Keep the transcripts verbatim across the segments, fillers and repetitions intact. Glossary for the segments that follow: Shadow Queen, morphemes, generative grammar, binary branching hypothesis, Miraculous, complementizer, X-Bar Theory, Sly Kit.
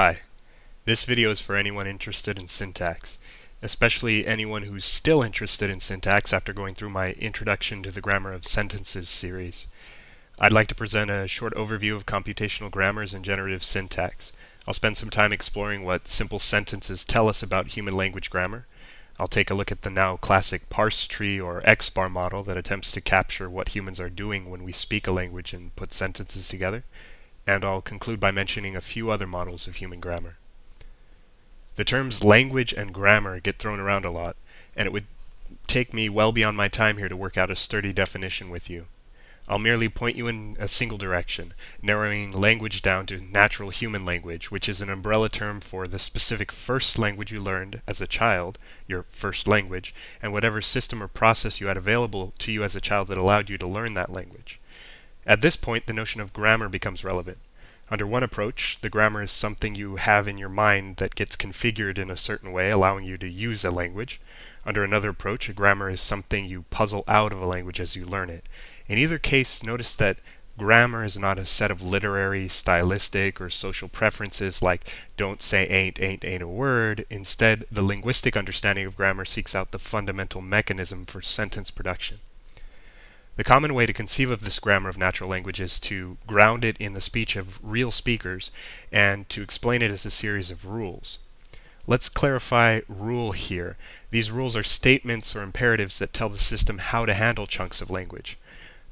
Hi, this video is for anyone interested in syntax, especially anyone who's still interested in syntax after going through my Introduction to the Grammar of Sentences series. I'd like to present a short overview of computational grammars and generative syntax. I'll spend some time exploring what simple sentences tell us about human language grammar. I'll take a look at the now classic parse tree or X-bar model that attempts to capture what humans are doing when we speak a language and put sentences together. And I'll conclude by mentioning a few other models of human grammar. The terms language and grammar get thrown around a lot, and it would take me well beyond my time here to work out a sturdy definition with you. I'll merely point you in a single direction, narrowing language down to natural human language, which is an umbrella term for the specific first language you learned as a child, your first language, and whatever system or process you had available to you as a child that allowed you to learn that language. At this point, the notion of grammar becomes relevant. Under one approach, the grammar is something you have in your mind that gets configured in a certain way, allowing you to use a language. Under another approach, a grammar is something you puzzle out of a language as you learn it. In either case, notice that grammar is not a set of literary, stylistic, or social preferences like don't say ain't, ain't, ain't a word. Instead, the linguistic understanding of grammar seeks out the fundamental mechanism for sentence production. The common way to conceive of this grammar of natural language is to ground it in the speech of real speakers and to explain it as a series of rules. Let's clarify rule here. These rules are statements or imperatives that tell the system how to handle chunks of language.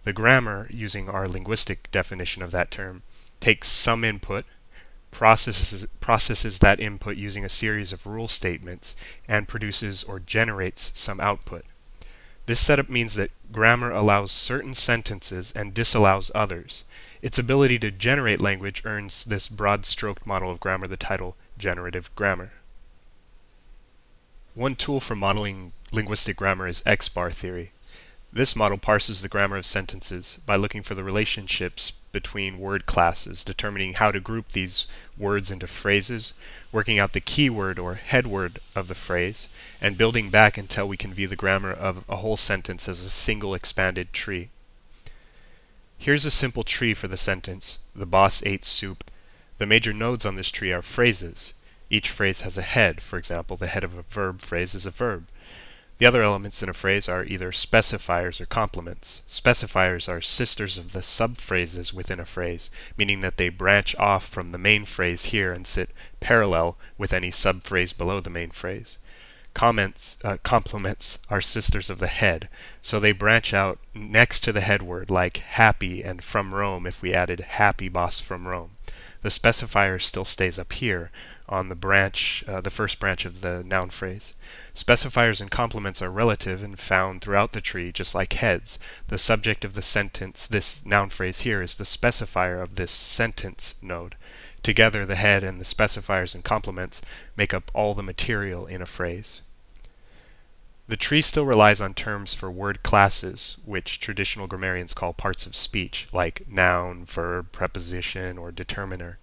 The grammar, using our linguistic definition of that term, takes some input, processes, processes that input using a series of rule statements, and produces or generates some output. This setup means that grammar allows certain sentences and disallows others. Its ability to generate language earns this broad-stroked model of grammar the title generative grammar. One tool for modeling linguistic grammar is X-Bar theory. This model parses the grammar of sentences by looking for the relationships between word classes, determining how to group these words into phrases, working out the keyword or headword of the phrase, and building back until we can view the grammar of a whole sentence as a single expanded tree. Here's a simple tree for the sentence, "The boss ate soup." The major nodes on this tree are phrases. Each phrase has a head. For example, the head of a verb phrase is a verb. The other elements in a phrase are either specifiers or complements. Specifiers are sisters of the subphrases within a phrase, meaning that they branch off from the main phrase here and sit parallel with any subphrase below the main phrase. Comments, uh, complements are sisters of the head, so they branch out next to the headword, like happy and from Rome if we added happy boss from Rome. The specifier still stays up here on the branch, uh, the first branch of the noun phrase. Specifiers and complements are relative and found throughout the tree, just like heads. The subject of the sentence, this noun phrase here, is the specifier of this sentence node. Together, the head and the specifiers and complements make up all the material in a phrase. The tree still relies on terms for word classes, which traditional grammarians call parts of speech, like noun, verb, preposition, or determiner.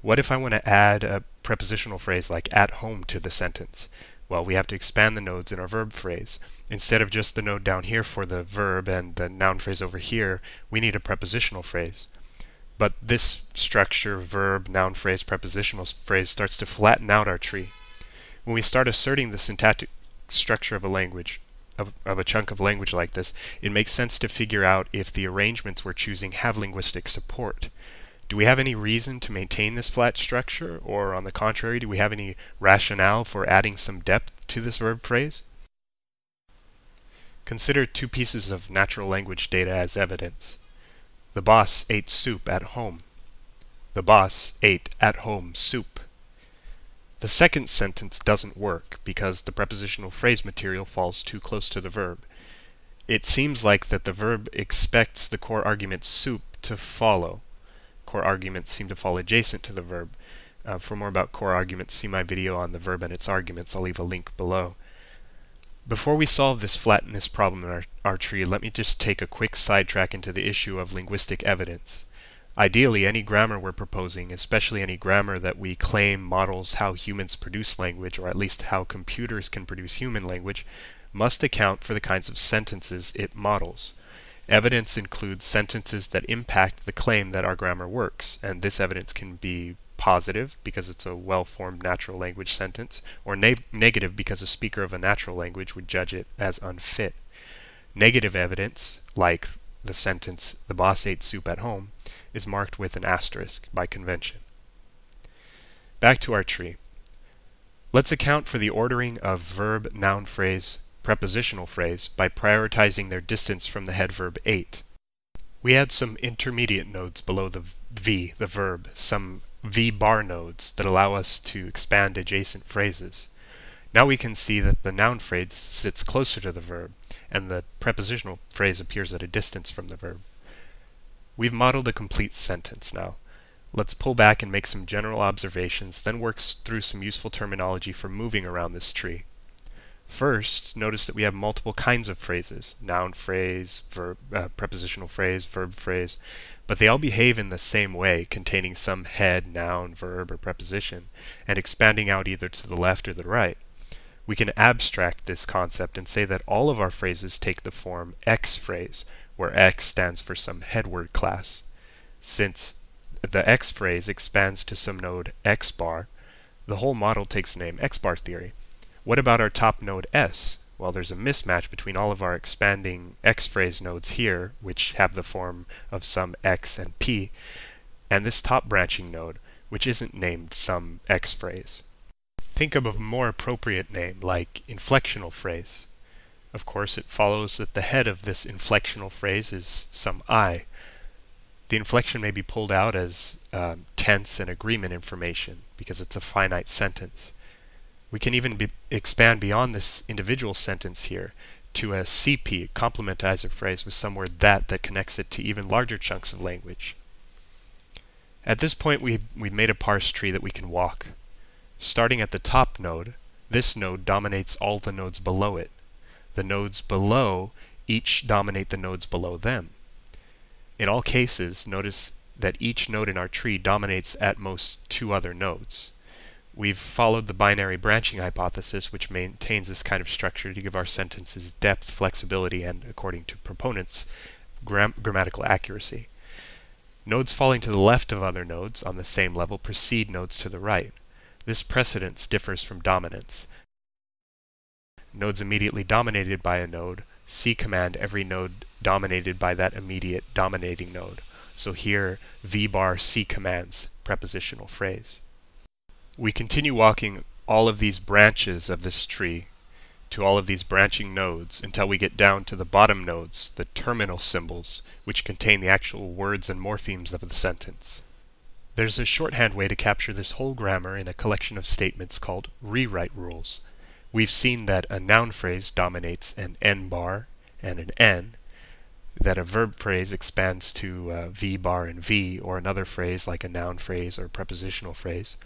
What if I want to add a prepositional phrase like at home to the sentence? Well, we have to expand the nodes in our verb phrase. Instead of just the node down here for the verb and the noun phrase over here, we need a prepositional phrase. But this structure, verb, noun phrase, prepositional phrase, starts to flatten out our tree. When we start asserting the syntactic structure of a language, of, of a chunk of language like this, it makes sense to figure out if the arrangements we're choosing have linguistic support. Do we have any reason to maintain this flat structure, or on the contrary, do we have any rationale for adding some depth to this verb phrase? Consider two pieces of natural language data as evidence. The boss ate soup at home. The boss ate at home soup. The second sentence doesn't work because the prepositional phrase material falls too close to the verb. It seems like that the verb expects the core argument soup to follow. Core arguments seem to fall adjacent to the verb. Uh, for more about core arguments, see my video on the verb and its arguments. I'll leave a link below. Before we solve this flatness problem in our, our tree, let me just take a quick sidetrack into the issue of linguistic evidence. Ideally, any grammar we're proposing, especially any grammar that we claim models how humans produce language, or at least how computers can produce human language, must account for the kinds of sentences it models. Evidence includes sentences that impact the claim that our grammar works, and this evidence can be positive because it's a well-formed natural language sentence, or ne negative because a speaker of a natural language would judge it as unfit. Negative evidence, like the sentence, "The boss ate soup at home," is marked with an asterisk by convention. Back to our tree. Let's account for the ordering of verb, noun phrase, prepositional phrase by prioritizing their distance from the head verb ate. We add some intermediate nodes below the V, the verb, some V-bar nodes that allow us to expand adjacent phrases. Now we can see that the noun phrase sits closer to the verb, and the prepositional phrase appears at a distance from the verb. We've modeled a complete sentence now. Let's pull back and make some general observations, then work through some useful terminology for moving around this tree. First, notice that we have multiple kinds of phrases, noun phrase, verb, uh, prepositional phrase, verb phrase, but they all behave in the same way, containing some head, noun, verb, or preposition, and expanding out either to the left or the right. We can abstract this concept and say that all of our phrases take the form X phrase, where X stands for some head word class. Since the X phrase expands to some node X-bar, the whole model takes the name X-Bar Theory. What about our top node S? Well, there's a mismatch between all of our expanding X phrase nodes here, which have the form of some X and P, and this top branching node, which isn't named some X phrase. Think of a more appropriate name, like inflectional phrase. Of course, it follows that the head of this inflectional phrase is some I. The inflection may be pulled out as um, tense and agreement information, because it's a finite sentence. We can even be expand beyond this individual sentence here to a C P, complementizer phrase, with some word that that connects it to even larger chunks of language. At this point, we've, we've made a parse tree that we can walk. Starting at the top node, this node dominates all the nodes below it. The nodes below each dominate the nodes below them. In all cases, notice that each node in our tree dominates at most two other nodes. We've followed the binary branching hypothesis, which maintains this kind of structure to give our sentences depth, flexibility, and, according to proponents, gram grammatical accuracy. Nodes falling to the left of other nodes on the same level precede nodes to the right. This precedence differs from dominance. Nodes immediately dominated by a node, C command every node dominated by that immediate dominating node. So here, V bar C commands prepositional phrase. We continue walking all of these branches of this tree to all of these branching nodes until we get down to the bottom nodes, the terminal symbols, which contain the actual words and morphemes of the sentence. There's a shorthand way to capture this whole grammar in a collection of statements called rewrite rules. We've seen that a noun phrase dominates an N-bar and an N, that a verb phrase expands to uh, V-bar and V, or another phrase like a noun phrase or prepositional phrase.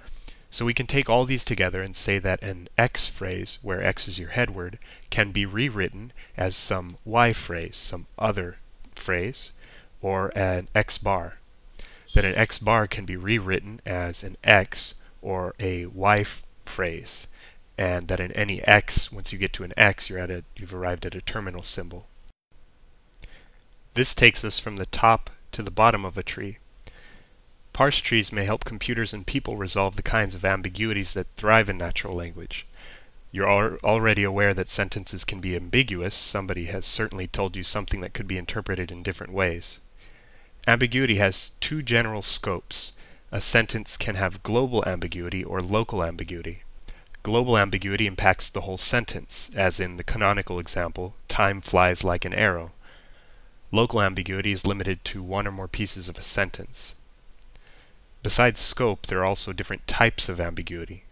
So we can take all these together and say that an X phrase, where X is your head word, can be rewritten as some Y phrase, some other phrase, or an X bar. That an X bar can be rewritten as an X or a Y phrase, and that in any X, once you get to an X, you're at a, you've arrived at a terminal symbol. This takes us from the top to the bottom of a tree. Parse trees may help computers and people resolve the kinds of ambiguities that thrive in natural language. You're al already aware that sentences can be ambiguous. Somebody has certainly told you something that could be interpreted in different ways. Ambiguity has two general scopes. A sentence can have global ambiguity or local ambiguity. Global ambiguity impacts the whole sentence, as in the canonical example, "Time flies like an arrow." Local ambiguity is limited to one or more pieces of a sentence. Besides scope, there are also different types of ambiguity.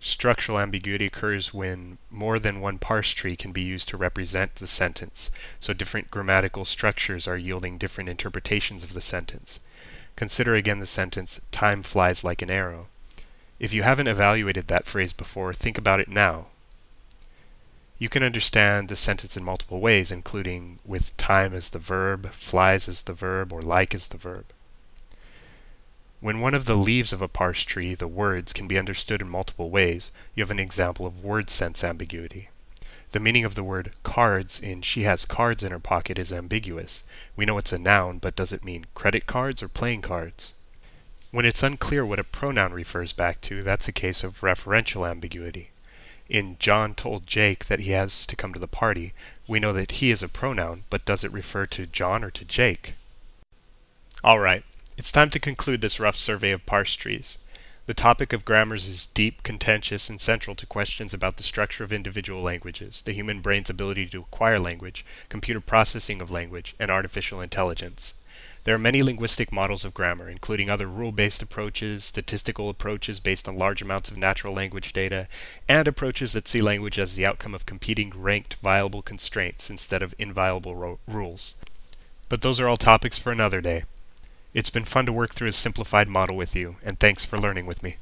Structural ambiguity occurs when more than one parse tree can be used to represent the sentence, so different grammatical structures are yielding different interpretations of the sentence. Consider again the sentence, "Time flies like an arrow." If you haven't evaluated that phrase before, think about it now. You can understand the sentence in multiple ways, including with time as the verb, flies as the verb, or like as the verb. When one of the leaves of a parse tree, the words, can be understood in multiple ways, you have an example of word sense ambiguity. The meaning of the word cards in "she has cards in her pocket" is ambiguous. We know it's a noun, but does it mean credit cards or playing cards? When it's unclear what a pronoun refers back to, that's a case of referential ambiguity. In John told Jake that he has to come to the party, we know that he is a pronoun, but does it refer to John or to Jake? Alright, it's time to conclude this rough survey of parse trees. The topic of grammars is deep, contentious, and central to questions about the structure of individual languages, the human brain's ability to acquire language, computer processing of language, and artificial intelligence. There are many linguistic models of grammar, including other rule-based approaches, statistical approaches based on large amounts of natural language data, and approaches that see language as the outcome of competing ranked viable constraints instead of inviolable rules. But those are all topics for another day. It's been fun to work through a simplified model with you, and thanks for learning with me.